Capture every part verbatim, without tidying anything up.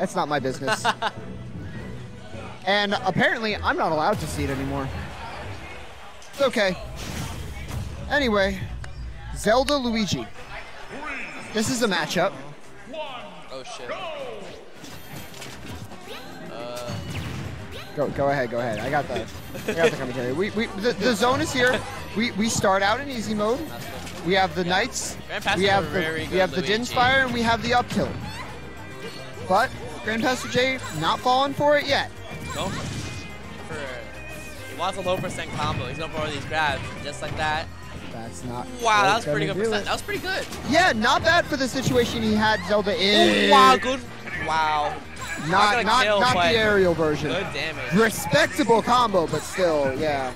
That's not my business. And apparently, I'm not allowed to see it anymore. It's okay. Anyway, Zelda Luigi. This is a matchup. Oh shit. Uh... Go, go ahead, go ahead. I got the, I got the commentary. We, we, the, the zone is here. We, we start out in easy mode. We have the knights. We have the, we have the Din's Fire, and we have the up tilt. But GrandPastorJ not falling for it yet. Going for, for, he wants a low percent combo. He's going for all these grabs, just like that. That's not. Wow, that was pretty good percent. It. That was pretty good. Yeah, not bad for the situation he had Zelda in. Ooh, wow, good. Wow. Not, not, kill, not the aerial version. Good damage. Respectable combo, but still, yeah.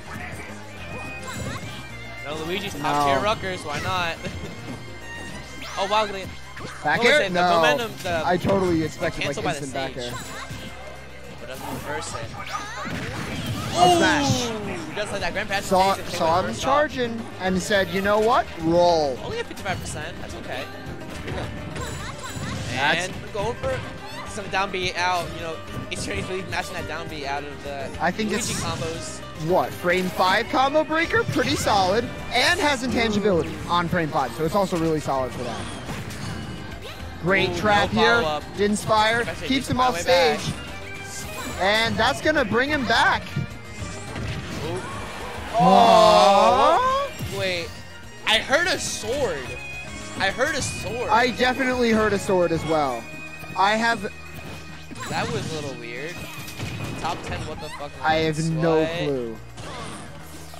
No, Luigi's top tier Rutgers. Why not? Oh wow, back air. No, the momentum, the, I totally expected like instant back air. Reverse it. Oh, smash. Just like that. Grand Patrick saw saw him charging off. And said, you know what? Roll. Only at fifty-five percent. That's okay. That's and going for some down beat out. You know, it's really matching that down beat out of the I think Luigi it's, combos. What? Frame five combo breaker? Pretty solid. And has intangibility on frame five. So it's also really solid for that. Great Ooh, trap no here. Din's Fire. Keeps him off stage. Back. And that's gonna bring him back. Oh. Aww. Wait, I heard a sword. I heard a sword. I definitely heard a sword as well. I have. That was a little weird. Top ten. What the fuck? I have sweat. No clue.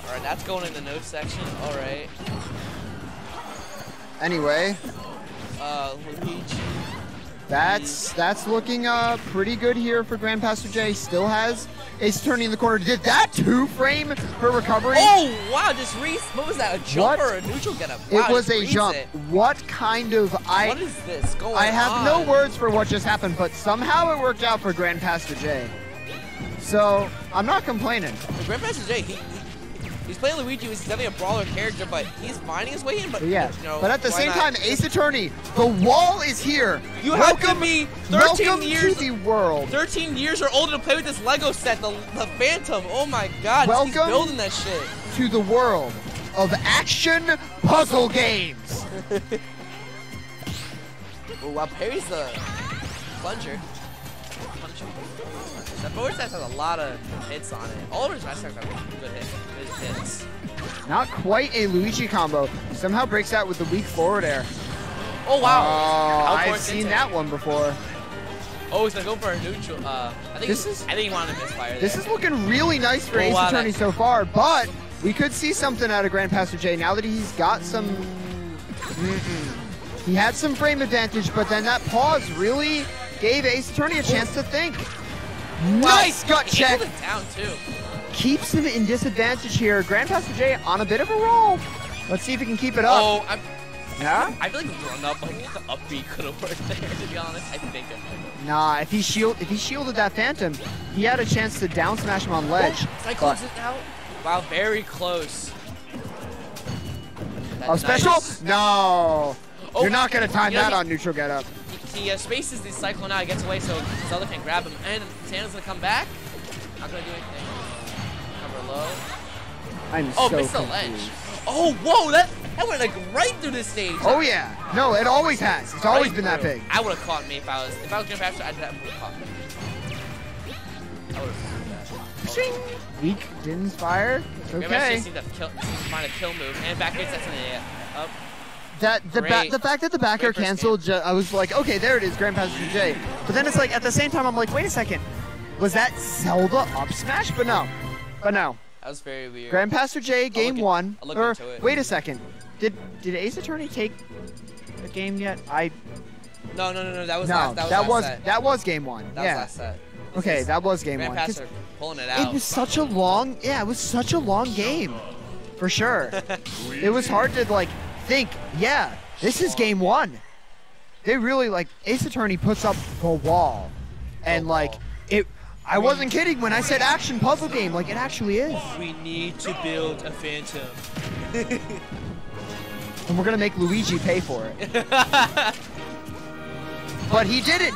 All right, that's going in the notes section. All right. Anyway. Uh, Luigi. That's that's looking uh, pretty good here for GrandPastorJ. Still has Ace turning the corner. Did that two frame for recovery? Oh wow! Just re what was that? A jump what? or a neutral getup? Wow, it was a jump. It. What kind of I? What is this going on? I have on? no words for what just happened, but somehow it worked out for GrandPastorJ. So I'm not complaining. GrandPastorJ, he, he he's playing Luigi. He's definitely a brawler character, but he's finding his way in. But yeah, you know, but at the same not? time, Ace Attorney. The wall is here. You welcome, have to be thirteen years to the world. thirteen years or older to play with this Lego set, the, the Phantom. Oh my God! Welcome he's building that shit. To the world of action puzzle games. Oh, wow, Perry's the plunger. Plunger. That forward smash has a lot of hits on it. All of his smash have good hits. Good hits. Not quite a Luigi combo. Somehow breaks out with the weak forward air. Oh wow! Uh, I've seen that one before. Oh, he's gonna go for a neutral. Uh, I think this is. I think he wanted to misfire there. This is looking really nice for oh, Ace wow, Attorney so far, but we could see something out of GrandPastorJ now that he's got some. Mm-mm. He had some frame advantage, but then that pause really gave Ace Attorney a chance to think. Nice wow, gut check. He held it down too. Keeps him in disadvantage here. GrandPastorJ on a bit of a roll. Let's see if he can keep it up. Oh, I'm Yeah? I feel like run up like the upbeat could have worked there, to be honest. I think it might. Nah, if he shield if he shielded that Phantom, he had a chance to down smash him on ledge. Oh, Cyclone's it out? Wow, very close. That's oh special? Nice. No. Oh, You're not gonna time you know, that he, on neutral getup. He, he uh, spaces the Cyclone out, he gets away so Zelda can grab him. And Santa's gonna come back. Not gonna do anything. Cover low. I'm oh, so missed the ledge. Oh whoa, that That went like right through this stage. Oh yeah, no, it always has. It's always right been through. that big. I would have caught me if I was if I was going faster. I'd have caught me. I would have caught that. Weak Din's Fire. It's okay. Maybe I should see the kill, find a kill move and back hits. That's in the air. Up. That the ba the fact that the back air canceled, I was like, okay, there it is, GrandPastorJ. But then it's like at the same time, I'm like, wait a second, was that Zelda up smash? But no, but no. That was very weird. GrandPastorJ game one. Or wait a second. Did did Ace Attorney take the game yet? I No no no no that was no, last, that was that last was set. that was game one. That yeah. was last set. This okay, that was game one. Pulling it out. It was such a long yeah, it was such a long game. For sure. It was hard to like think, yeah, this is game one. They really like Ace Attorney puts up the wall. And the like wall. it I wasn't kidding when I said action puzzle game, like it actually is. We need to build a Phantom. And we're gonna make Luigi pay for it. But he didn't.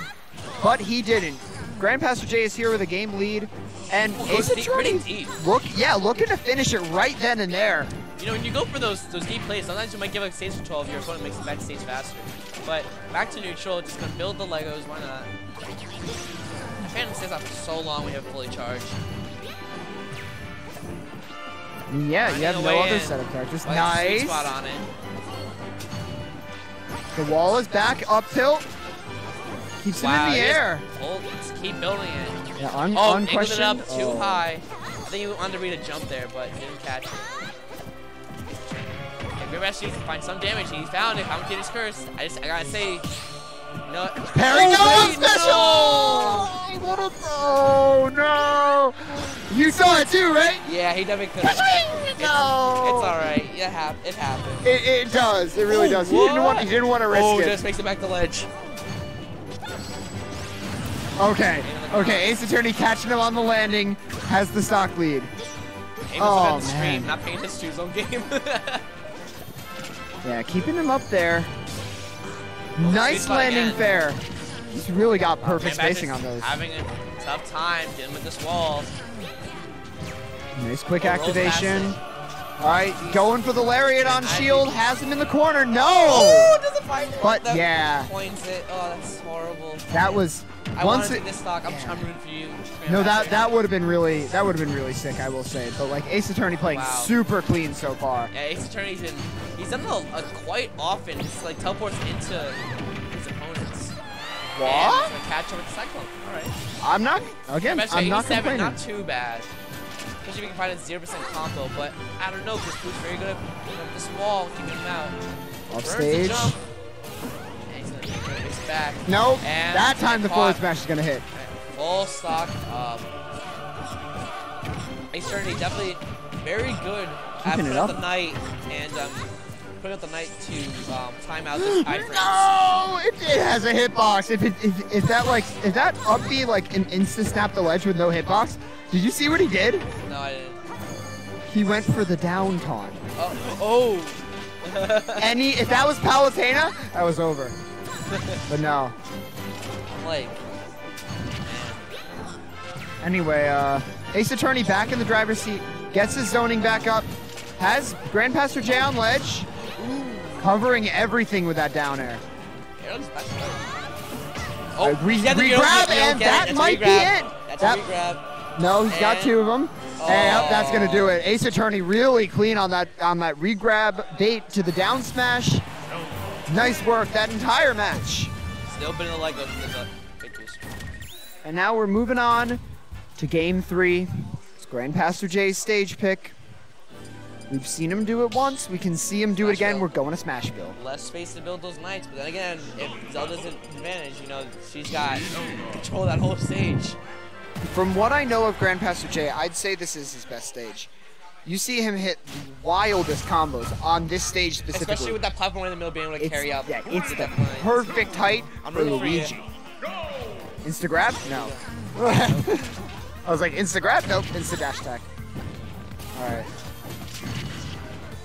but he didn't. GrandPastorJ is here with a game lead, and well, it's deep, pretty deep. Look, yeah, looking to finish it right then and there. You know, when you go for those those deep plays, sometimes you might give up stage control if your opponent makes it back stage faster. But back to neutral, just gonna build the Legos. Why not? Phantom stays out for so long we have fully charged. Yeah, you have no other set of characters. Nice. Spot on it. The wall is back, up tilt. Keeps wow, him in the air. Old, keep building it. Yeah, un oh, angled it up too oh. high. I think he wanted to read a jump there, but didn't catch it. Okay, good rest, you can find some damage. He found it. I'm kidding, his curse. I just, I gotta say, no. Parry, oh, no, special! No! What a, oh no! You saw it too, right? Yeah, he definitely couldn't. It's, it's alright. It, hap it happens. It, it does. It really Ooh, does. He didn't, want, he didn't want to risk oh, it. Oh, just makes it back to ledge. Okay, okay, Ace Attorney catching him on the landing, has the stock lead. Oh, man. Not paying his shoes on game. Yeah, keeping him up there. Oh, nice landing fair. He's really got perfect okay, spacing on those. Having a tough time dealing with this wall. Nice quick oh, activation. All right, going for the Lariat on and shield, has him in the corner. No! Oh, doesn't find it. But, that yeah. Coins it. Oh, that's horrible. That was... I Once it, this stock. I'm, yeah. I'm rooting for you. No, that that would have been really that would have been really sick, I will say. But like Ace Attorney playing wow. super clean so far. Yeah, Ace Attorney's in. He's done a, a quite often. Just like teleports into his opponents. What? Catch him with Cyclone. All right. I'm not again. I'm not complaining. Not too bad. Especially if you can find a zero percent combo. But I don't know because Blue's very good at you know, this wall, keeping him out. Offstage. Back. Nope. And that time the forward smash is gonna hit. Full stock up. Ace Attorney definitely very good at putting up the knight and um, putting up the knight to um, time out this high frame. No! It, it has a hitbox. If, it, if if that like if that up be like an insta snap the ledge with no hitbox, did you see what he did? No, I didn't. He went for the down taunt. Oh. oh. And he, if that was Palutena, that was over. But no. Like. Anyway, uh, Ace Attorney back in the driver's seat, gets his zoning back up, has GrandPastorJ on ledge, covering everything with that down air. Oh, uh, re yeah, re grab and that might be it. That's that, a re-grab. No, he's and, got two of them. Oh. And yep, that's gonna do it. Ace Attorney really clean on that on that re-grab bait to the down smash. Nice work that entire match. Still been in the leg up in the pictures. And now we're moving on to game three. It's GrandPastorJ's stage pick. We've seen him do it once. We can see him do Smashville. It again. We're going to Smashville. Less space to build those knights, but then again, if Zelda's an advantage, you know, she's got control that whole stage. From what I know of GrandPastorJ, I'd say this is his best stage. You see him hit the wildest combos on this stage specifically. Especially with that platform in the middle being able to it's, carry out. Yeah, it's the perfect height I'm for Luigi. Instagrab? No. I was like, Instagrab? Nope. Insta-dash tech. All right.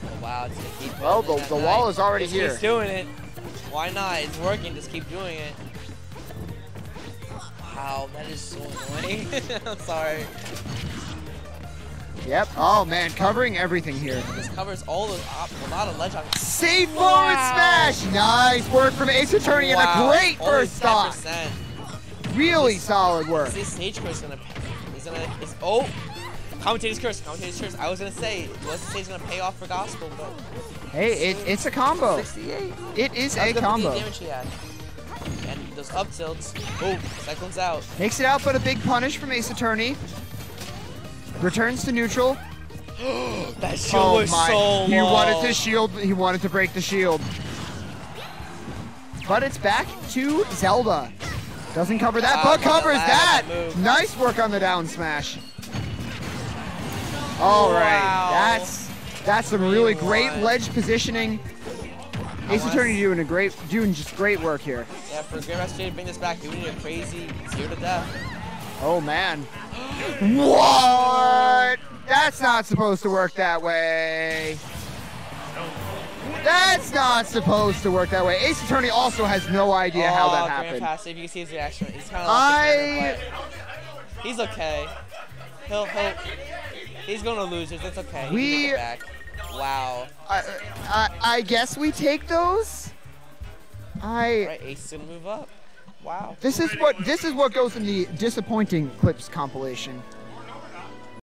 Oh, wow. It's gonna keep well, the, the wall is already here. He's doing it. Why not? It's working. Just keep doing it. Wow, that is so annoying. I'm sorry. Yep. Oh man, covering everything here. This covers all those op a lot of ledge options. Safe forward wow. smash! Nice work from Ace Attorney wow. and a great Only first stock. Really this, solid work. This stage curse gonna is gonna is oh commentator's curse, commentator's curse. I was gonna say was the stage gonna pay off for gospel, but hey, it, it's a combo. sixty-eight. It is That's a combo. And those up tilts. Oh, Cyclone's out. Makes it out, but a big punish from Ace Attorney. Returns to neutral. That shield oh was my. so He low. wanted to shield. He wanted to break the shield. But it's back to Zelda. Doesn't cover that, oh, but covers that. that. Nice work on the down smash. All wow. right, that's that's some really great ledge positioning. Ace Attorney doing a great, doing just great work here. Yeah, for GrandPastorJ to bring this back, doing a crazy zero to death. Oh man. What? That's not supposed to work that way. That's not supposed to work that way. Ace Attorney also has no idea oh, how that happened. Grandpastor, if you can see his reaction, he's kind of like I... He's okay. He'll, he'll, he's going to losers. That's okay. He we... Go back. Wow. I, I, I guess we take those. I... All right, Ace didn't move up. Wow. This is what, this is what goes in the disappointing clips compilation.